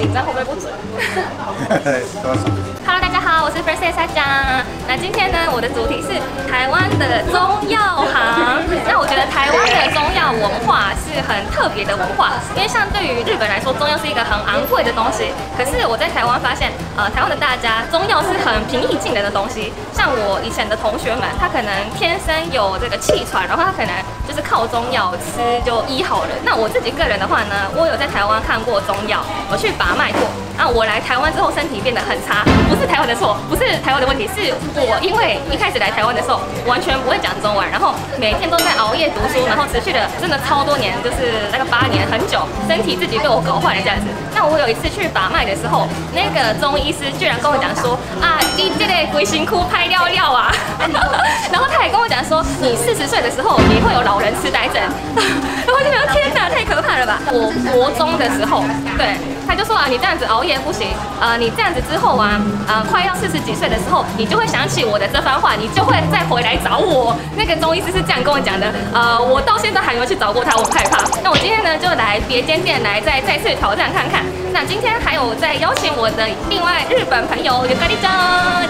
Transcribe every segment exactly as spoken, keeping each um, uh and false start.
紧张会不会不准？Hello， 大家好，我是 Princess 沙江。那今天呢，我的主题是台湾的中药行。那我觉得台湾的中药文化是很特别的文化，因为相对于日本来说，中药是一个很昂贵的东西。可是我在台湾发现，呃，台湾的大家中药是很平易近人的东西。像我以前的同学们，他可能天生有这个气喘，然后他可能就是靠中药吃就医好了。那我自己个人的话呢，我有在台湾看过中药，我去把脉过。 那、啊、我来台湾之后，身体变得很差，不是台湾的错，不是台湾的问题，是我因为一开始来台湾的时候完全不会讲中文，然后每天都在熬夜读书，然后持续了真的超多年，就是那个八年很久，身体自己被我搞坏了这样子。那我有一次去把脉的时候，那个中医师居然跟我讲说啊，你这个龟辛苦拍尿尿啊，然后他也跟我讲说，你四十岁的时候你会有老人痴呆症，然后就觉得天哪，太可怕了吧！我国中的时候，对。 他就说啊，你这样子熬夜不行，呃，你这样子之后啊，呃，快要四十几岁的时候，你就会想起我的这番话，你就会再回来找我。那个中医师是这样跟我讲的，呃，我到现在还没有去找过他，我很害怕。那我今天呢，就来别间店来再再次挑战看看。那今天还有再邀请我的另外日本朋友有咖喱酱，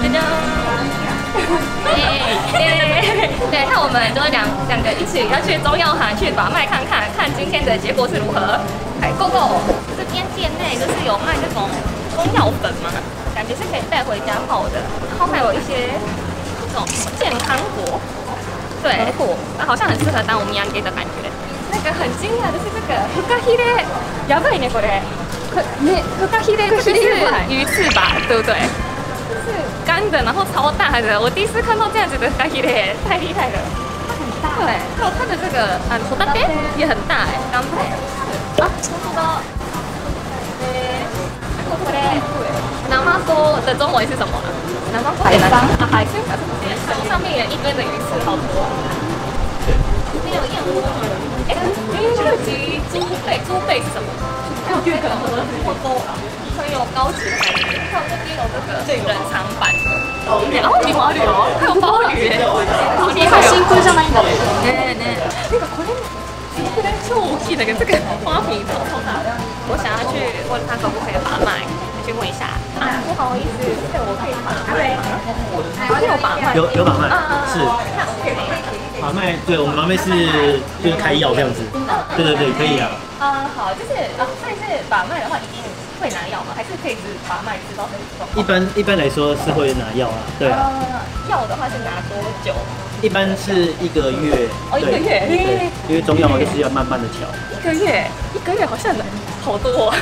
酱酱。对，那我们就两两个一起要去中药行去把脉看看，看今天的结果是如何。哎 ，Go Go！ 边店内就是有卖那种中药粉嘛，感觉是可以带回家泡的。然后还有一些这种健康果，对，果、啊、好像很适合当我们养鸡的感觉。那个很惊讶的是这个フカヒレ，やばいねこれ。ねフカヒレ就是鱼翅吧，对不对？就是干的，然后超大的。我第一次看到这样子的フカヒレ，太厉害了。它很大。对，还有它的这个嗯，ホタテ也很大哎，干贝。啊，真的。 生锅的中文是什么呢？南方海参啊，海参，上面也一堆的鱼刺，好多。没有燕窝吗？哎，日籍猪肺，猪肺是什么？还有这个火锅，很有高级的感觉。还有这边有这个冷藏版，然后你毛驴哦，还有鲍鱼，好厉害！新贵上来一个，哎哎，那个これこれ超大きい的，这个花瓶超超大的。我想要去问他可不可以把脉。 去问一下啊，不好意思，这个我可以把脉吗？我有把脉，有有把脉，是。把脉，对我们把脉是就是开药这样子。对对对，可以啊。嗯，好，就是啊，但是把脉的话一定会拿药吗？还是可以只把脉知道身体状况？一般一般来说是会拿药啊，对啊。药的话是拿多久？一般是一个月。哦，一个月。对，因为中药就是要慢慢的调。一个月，一个月好像好多，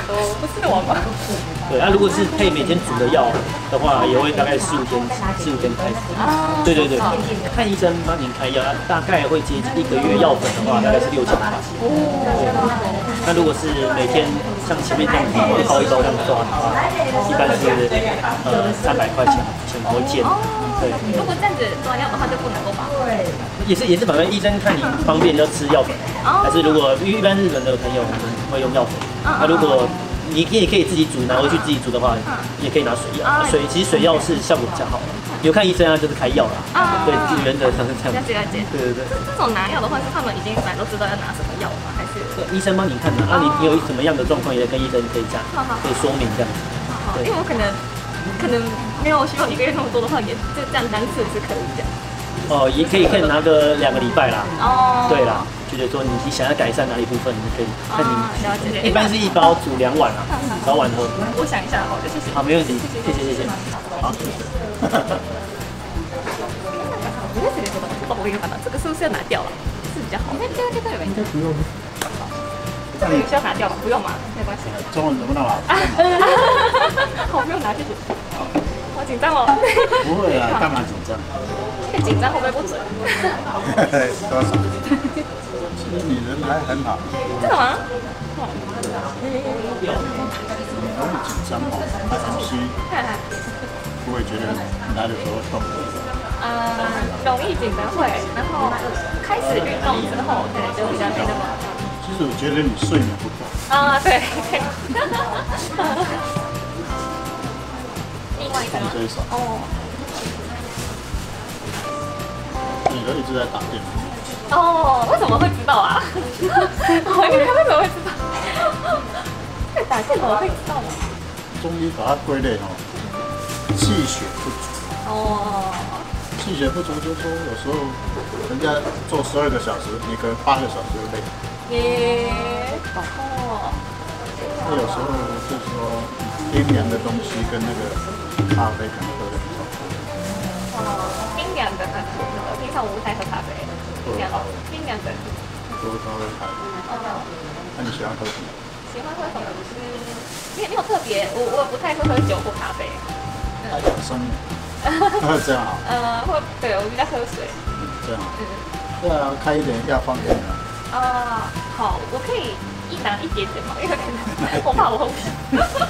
不是我吗？ 对，那、啊、如果是配每天煮的药的话，也会大概四五天，四五天开始。啊、对对对，看医生帮您开药，大概会接近一个月药粉的话，大概是六千块。哦。那如果是每天像前面这样一包一包这样抓的话，一般是呃三百块钱钱多一件。对。如果这样子抓药的话，就不能够把脉。也是也是，反正医生看你方便就吃药粉，但是如果一般日本的朋友我们会用药粉，那、啊、如果 你也可以自己煮，拿回去自己煮的话，也可以拿水药。水其实水药是效果比较好。有看医生啊，就是开药啦。对，原则上是这样。了解了解。对对对。这种拿药的话，是他们已经本来都知道要拿什么药吗？还是？医生帮你看的，那你有什么样的状况，也跟医生可以讲，可以说明这样子。好好。因为我可能可能没有需要一个月那么多的话，也就这样单次是可以的。哦，也可以可以拿个两个礼拜啦。哦。对啦。 就是说，你你想要改善哪一部分，你可以看你。了解。一般是一包煮两碗啊，早晚喝。我想一下哦，谢谢。好，没问题，谢谢谢谢。好。我给你看，这个是不是要拿掉了？是比较好。应该应该应该不用。这个需要拿掉吗？不用嘛，没关系。中文能不能拿？好，不用拿，谢谢。好紧张哦。不会啊，干嘛紧张？紧张会不会不准？多少？ 你人还很好，真的吗？有，你不会紧张哦，他呼吸，不会觉得哪里有痛。呃，容易紧张会，然后开始运动之后，可能就比较没那么。其实我觉得你睡眠不够。啊，对。另外一个。哦。你都一直在打电话。 哦，为什么会知道啊？我应该为什么会知道？在打电脑会知道吗？中医把它归类哈，气血不足。哦。气血不足就是说，有时候人家做十二个小时，你可能八个小时就累。耶。哦。那有时候就是说阴阳的东西跟那个咖啡可能都有点冲突。哦，阴阳的很重要，平常我不太喝咖啡。阴阳，阴阳的。都都会看。哦。那你喜欢喝什么？ 喜欢喝什么？就是没有没有特别，我我不太会喝酒或咖啡。太养生了，这样好。呃，或对我比较喝水。这样。嗯。对啊，开一点要方便啊。啊，好，我可以一拿一点点嘛，因为我怕我喝不下。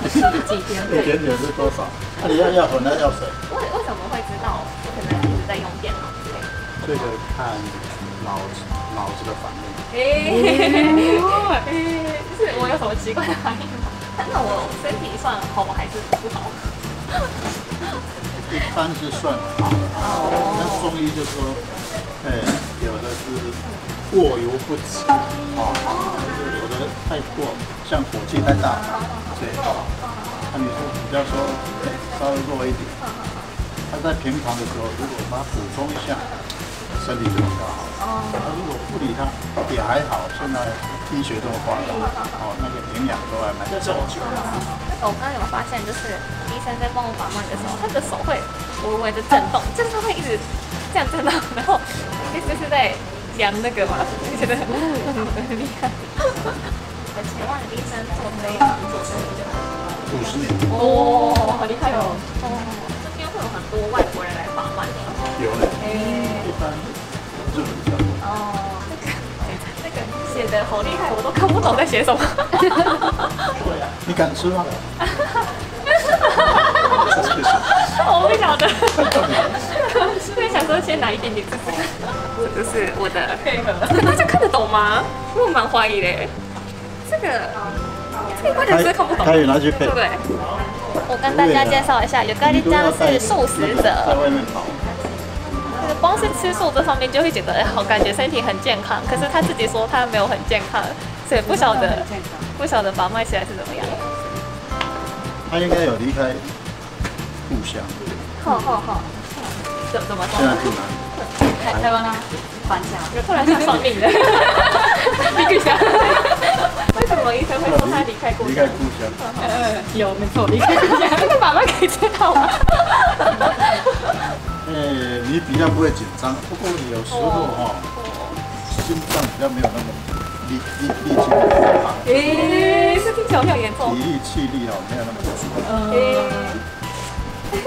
几点？一点点是多少？那你要要混，那要水。为为什么会知道？我可能一直在用电脑之类的。这个看脑子脑子的反应。 哎，是我有什么奇怪的反应吗？那我身体算好还是不好？一般是算好的，但中医就说，哎，有的是过犹不及，哦，有的太过，像火气太大，对，那你说比较说稍微弱一点，他在平常的时候如果把它补充一下。 身体就比较好。哦。那如果不理它也还好，现在医学这么发达，哦，那个营养都还蛮讲究的。我刚刚有发现，就是医生在帮我把脉的时候，他的手会微微的震动，就是他会一直这样震动，然后一直是在量那个嘛，就觉得很厉害。我请问医生做这一行做多久？五十年。哦，好厉害哦。哦，这边会有很多外国人来把脉吗？有嘞。一般。 哦，那个那个写的好厉害，我都看不懂在写什么。对啊，你敢吃吗？我不晓得。所以想说先拿一点点试试看。这就是我的配合。可大家看得懂吗？我蛮怀疑的。这个这块的字看不懂。可以拿去配。对不对？我跟大家介绍一下，有咖喱酱是素食者。在外面跑。 光是吃素这方面就会觉得，哎，好感觉身体很健康。可是他自己说他没有很健康，所以不晓得不晓得把脉起来是怎么样。他应该有离开故乡。好好好，怎怎么说？现在去哪里？台湾啊，返乡。有突然想算命的，离故乡。为什么医生会说他离开故乡？离开故乡。嗯，有没错，离开故乡。这个把脉可以知道吗？ 哎，你比较不会紧张，不过有时候哈，心脏比较没有那么力力力气那么大。哎，是听起来比较严重。体力气力哦，没有那么足。嗯。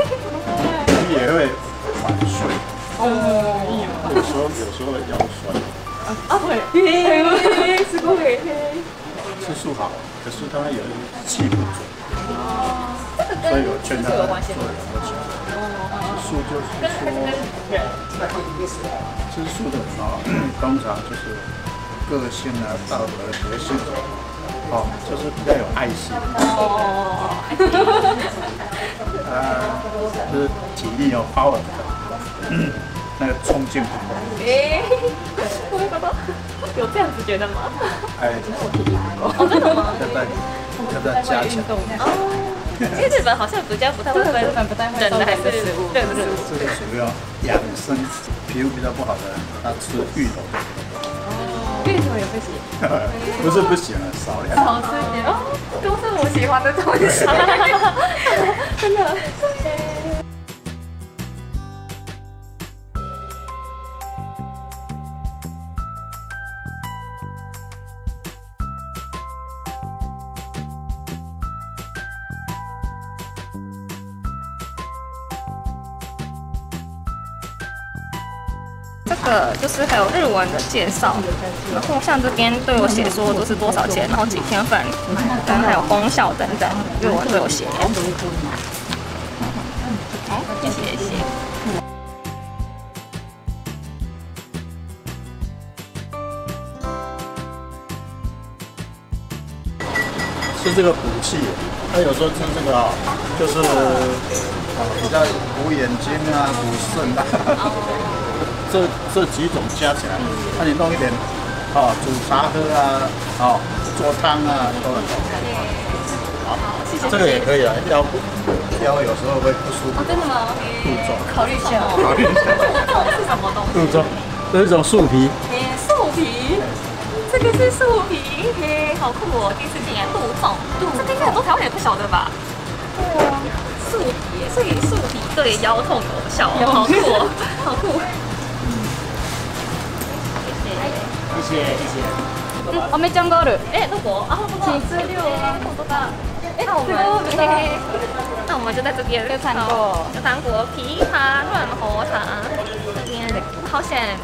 你也会反睡。哦。有时候有时候腰酸。啊会。哎，是会。吃素好，可是它有气不足。哦。所以我劝他做有气。 素就是说，吃素的人啊，通常就是个性啊、道德、德性，哦，就是比较有爱心。哦。啊，就是体力有 power 的，那个冲劲很猛。哎，我觉得有这样子觉得吗？哎，其实我体力不够。真的吗？要再要再加强。哦。 因为日本好像比较不太会分人的还是食物，对不对？这个主要养生，皮肤比较不好的人，他吃芋头。哦，芋头也不行。不是不行啊，少量。少吃一点哦，都是我喜欢的东西。真的。这个就是还有日文的介绍，然后像这边都有写说都是多少钱，然后几天份，然后还有功效等等，日文都有写。好，谢谢谢谢。吃这个补气，那有时候吃这个啊、哦，就是比较补眼睛啊，补肾啊。这这几种加起来，那、啊、你弄一点，哦，煮茶喝啊，哦，做汤啊，都很好。好。这个也可以啊，腰腰有时候会不舒服。真的吗？杜仲，考虑一下。考虑一下。是什么东西？杜仲，这是一种树皮。诶，树皮，这个是树皮，嘿，好酷哦！第一次见杜仲，这个应该很多台湾人不晓得吧？对啊，树皮，所以树皮对腰痛有效，好酷哦，好酷。 谢谢谢谢。嗯，アメちゃんがある。哎，どこ？啊，ここ。七六啊，ここだ。哎，那我们，那我们就在这边。有糖果，有糖果，枇杷润喉糖。这边的，好险！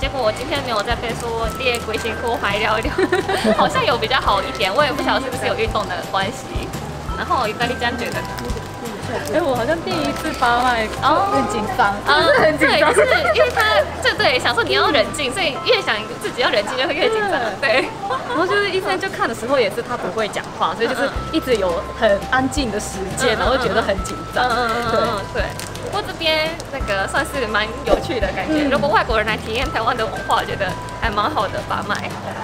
结果我今天没有在背书列鬼辛苦怀聊一聊，好像有比较好一点。我也不晓得是不是有运动的关系。然后意大利这样觉得。哎，我好像第一次发麦，很紧张，真的很紧张。对，就是因为他，对对，想说你要冷静，所以越想自己要冷静就会越紧张。对。然后就是医生就看的时候也是他不会讲话，所以就是一直有很安静的时间，然后觉得很紧张。嗯嗯嗯，对。不过这边那个算是蛮有趣的感觉，如果外国人来体验台湾的文化，我觉得还蛮好的发麦。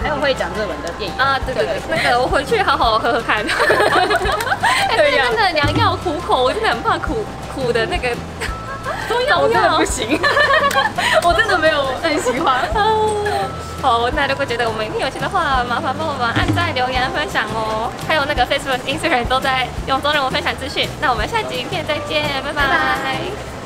还有会讲日文的电影啊，对对对，那个我回去好好喝喝看。对呀。真的良药苦口。 我真的很怕苦苦的那个中药，我真的不行，我真的没有很喜欢。好，那如果觉得我们影片有趣的话，麻烦帮我们按赞、留言、分享哦。还有那个 Facebook、Instagram 都在用中文分享资讯。那我们下集影片再见，拜拜。